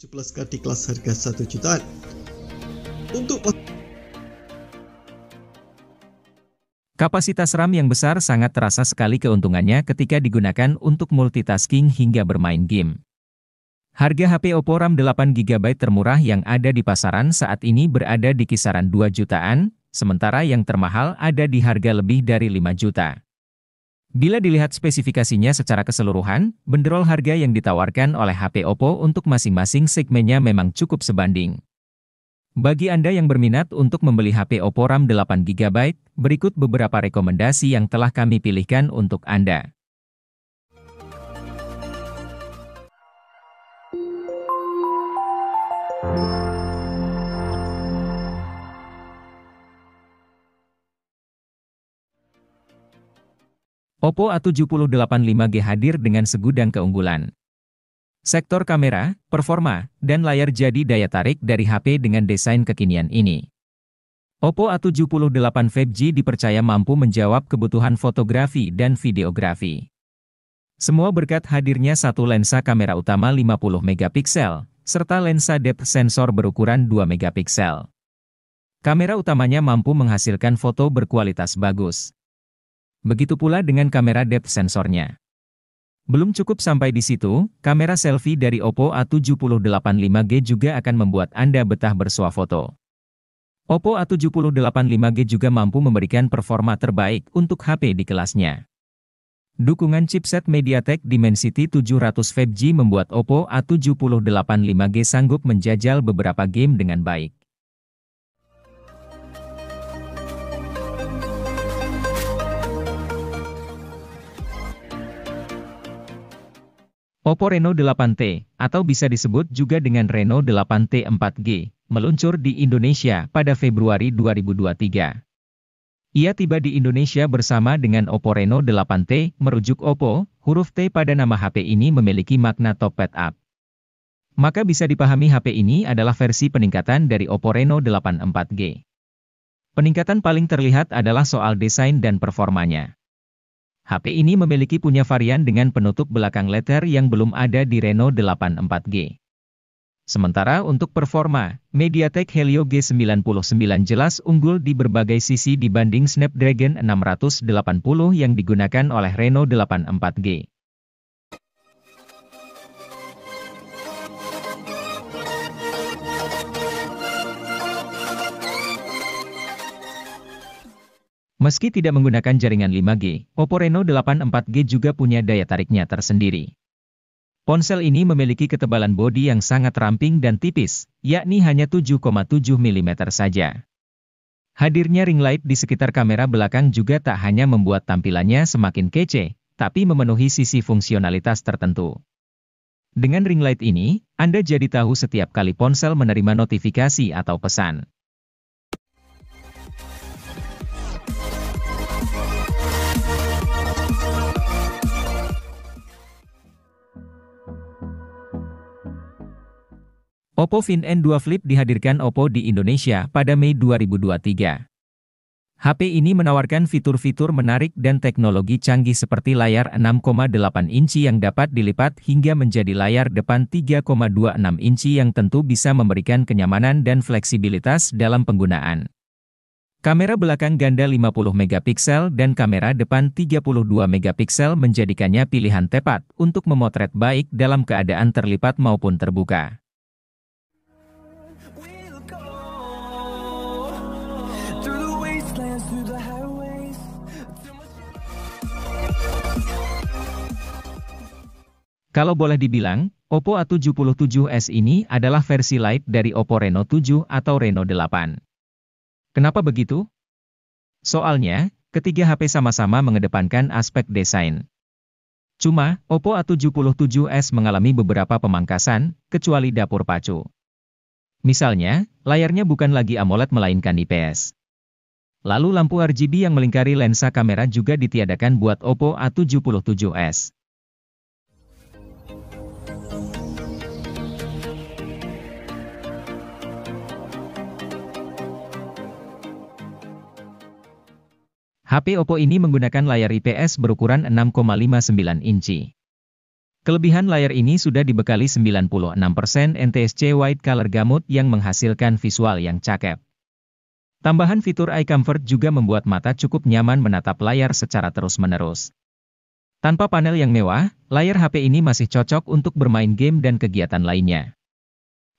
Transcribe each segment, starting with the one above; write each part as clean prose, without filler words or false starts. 17K di kelas harga 1 jutaan. Untuk kapasitas RAM yang besar sangat terasa sekali keuntungannya ketika digunakan untuk multitasking hingga bermain game. Harga HP Oppo RAM 8GB termurah yang ada di pasaran saat ini berada di kisaran 2 jutaan, sementara yang termahal ada di harga lebih dari 5 juta. Bila dilihat spesifikasinya secara keseluruhan, benderol harga yang ditawarkan oleh HP Oppo untuk masing-masing segmennya memang cukup sebanding. Bagi Anda yang berminat untuk membeli HP Oppo RAM 8GB, berikut beberapa rekomendasi yang telah kami pilihkan untuk Anda. Oppo A78 5G hadir dengan segudang keunggulan. Sektor kamera, performa, dan layar jadi daya tarik dari HP dengan desain kekinian ini. Oppo A78 5G dipercaya mampu menjawab kebutuhan fotografi dan videografi. Semua berkat hadirnya satu lensa kamera utama 50 MP, serta lensa depth sensor berukuran 2 MP. Kamera utamanya mampu menghasilkan foto berkualitas bagus. Begitu pula dengan kamera depth sensornya. Belum cukup sampai di situ, kamera selfie dari Oppo A78 5G juga akan membuat Anda betah bersuafoto. Oppo A78 5G juga mampu memberikan performa terbaik untuk HP di kelasnya. Dukungan chipset MediaTek Dimensity 700 5G membuat Oppo A78 5G sanggup menjajal beberapa game dengan baik. Oppo Reno8 T, atau bisa disebut juga dengan Reno8 T 4G, meluncur di Indonesia pada Februari 2023. Ia tiba di Indonesia bersama dengan Oppo Reno8 T, merujuk Oppo, huruf T pada nama HP ini memiliki makna topped up. Maka bisa dipahami HP ini adalah versi peningkatan dari Oppo Reno8 4G. Peningkatan paling terlihat adalah soal desain dan performanya. HP ini memiliki punya varian dengan penutup belakang letter yang belum ada di Reno8 4G. Sementara untuk performa, MediaTek Helio G99 jelas unggul di berbagai sisi dibanding Snapdragon 680 yang digunakan oleh Reno8 4G. Meski tidak menggunakan jaringan 5G, Oppo Reno8 4G juga punya daya tariknya tersendiri. Ponsel ini memiliki ketebalan bodi yang sangat ramping dan tipis, yakni hanya 7,7 mm saja. Hadirnya ring light di sekitar kamera belakang juga tak hanya membuat tampilannya semakin kece, tapi memenuhi sisi fungsionalitas tertentu. Dengan ring light ini, Anda jadi tahu setiap kali ponsel menerima notifikasi atau pesan. Oppo Find N2 Flip dihadirkan Oppo di Indonesia pada Mei 2023. HP ini menawarkan fitur-fitur menarik dan teknologi canggih seperti layar 6,8 inci yang dapat dilipat hingga menjadi layar depan 3,26 inci yang tentu bisa memberikan kenyamanan dan fleksibilitas dalam penggunaan. Kamera belakang ganda 50 MP dan kamera depan 32 MP menjadikannya pilihan tepat untuk memotret baik dalam keadaan terlipat maupun terbuka. Kalau boleh dibilang, Oppo A77s ini adalah versi light dari Oppo Reno7 atau Reno8. Kenapa begitu? Soalnya, ketiga HP sama-sama mengedepankan aspek desain. Cuma, Oppo A77s mengalami beberapa pemangkasan, kecuali dapur pacu. Misalnya, layarnya bukan lagi AMOLED melainkan IPS. Lalu lampu RGB yang melingkari lensa kamera juga ditiadakan buat Oppo A77s. HP Oppo ini menggunakan layar IPS berukuran 6,59 inci. Kelebihan layar ini sudah dibekali 96% NTSC Wide Color Gamut yang menghasilkan visual yang cakep. Tambahan fitur Eye Comfort juga membuat mata cukup nyaman menatap layar secara terus-menerus. Tanpa panel yang mewah, layar HP ini masih cocok untuk bermain game dan kegiatan lainnya.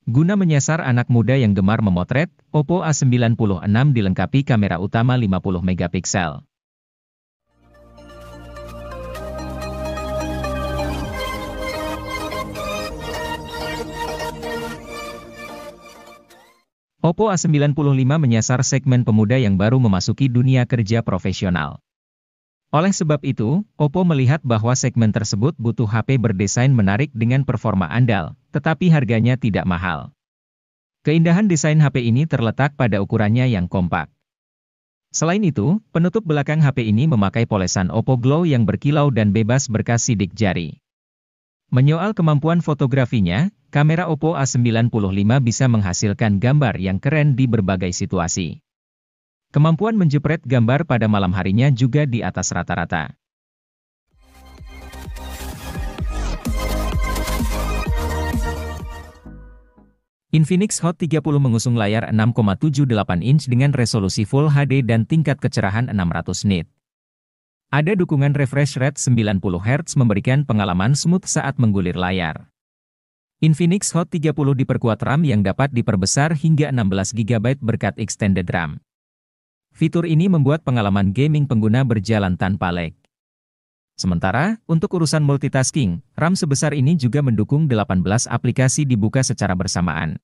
Guna menyasar anak muda yang gemar memotret, Oppo A76 dilengkapi kamera utama 50 MP. Oppo A95 menyasar segmen pemuda yang baru memasuki dunia kerja profesional. Oleh sebab itu, Oppo melihat bahwa segmen tersebut butuh HP berdesain menarik dengan performa andal, tetapi harganya tidak mahal. Keindahan desain HP ini terletak pada ukurannya yang kompak. Selain itu, penutup belakang HP ini memakai polesan Oppo Glow yang berkilau dan bebas berkas sidik jari. Menyoal kemampuan fotografinya, kamera Oppo A95 bisa menghasilkan gambar yang keren di berbagai situasi. Kemampuan menjepret gambar pada malam harinya juga di atas rata-rata. Infinix Hot 30 mengusung layar 6,78 inch dengan resolusi Full HD dan tingkat kecerahan 600 nit. Ada dukungan refresh rate 90 Hz memberikan pengalaman smooth saat menggulir layar. Infinix Hot 30 diperkuat RAM yang dapat diperbesar hingga 16 GB berkat extended RAM. Fitur ini membuat pengalaman gaming pengguna berjalan tanpa lag. Sementara, untuk urusan multitasking, RAM sebesar ini juga mendukung 18 aplikasi dibuka secara bersamaan.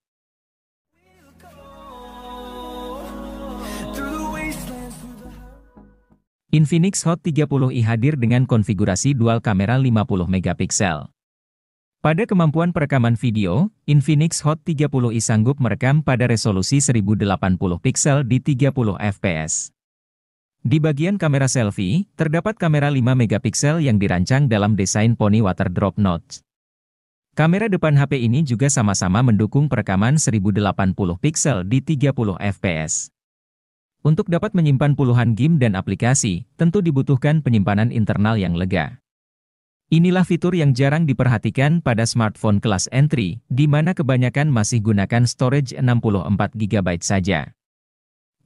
Infinix Hot 30i hadir dengan konfigurasi dual kamera 50 MP. Pada kemampuan perekaman video, Infinix Hot 30i sanggup merekam pada resolusi 1080p di 30 fps. Di bagian kamera selfie, terdapat kamera 5 MP yang dirancang dalam desain Pony Water Drop Notch. Kamera depan HP ini juga sama-sama mendukung perekaman 1080p di 30 fps. Untuk dapat menyimpan puluhan game dan aplikasi, tentu dibutuhkan penyimpanan internal yang lega. Inilah fitur yang jarang diperhatikan pada smartphone kelas entry, di mana kebanyakan masih gunakan storage 64 GB saja.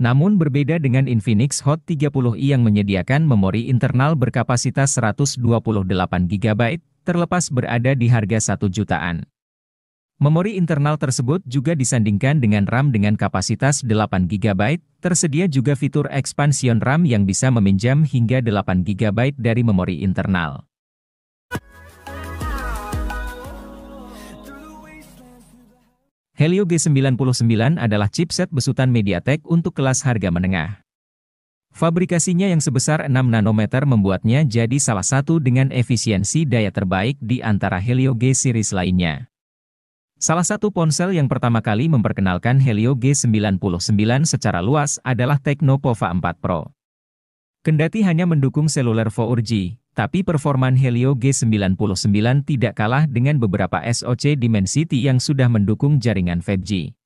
Namun berbeda dengan Infinix Hot 30i yang menyediakan memori internal berkapasitas 128 GB, terlepas berada di harga 1 jutaan. Memori internal tersebut juga disandingkan dengan RAM dengan kapasitas 8 GB, tersedia juga fitur expansion RAM yang bisa meminjam hingga 8 GB dari memori internal. Helio G99 adalah chipset besutan MediaTek untuk kelas harga menengah. Fabrikasinya yang sebesar 6 nanometer membuatnya jadi salah satu dengan efisiensi daya terbaik di antara Helio G series lainnya. Salah satu ponsel yang pertama kali memperkenalkan Helio G99 secara luas adalah Tecno Pova 4 Pro. Kendati hanya mendukung seluler 4G, tapi performan Helio G99 tidak kalah dengan beberapa SoC Dimensity yang sudah mendukung jaringan 5G.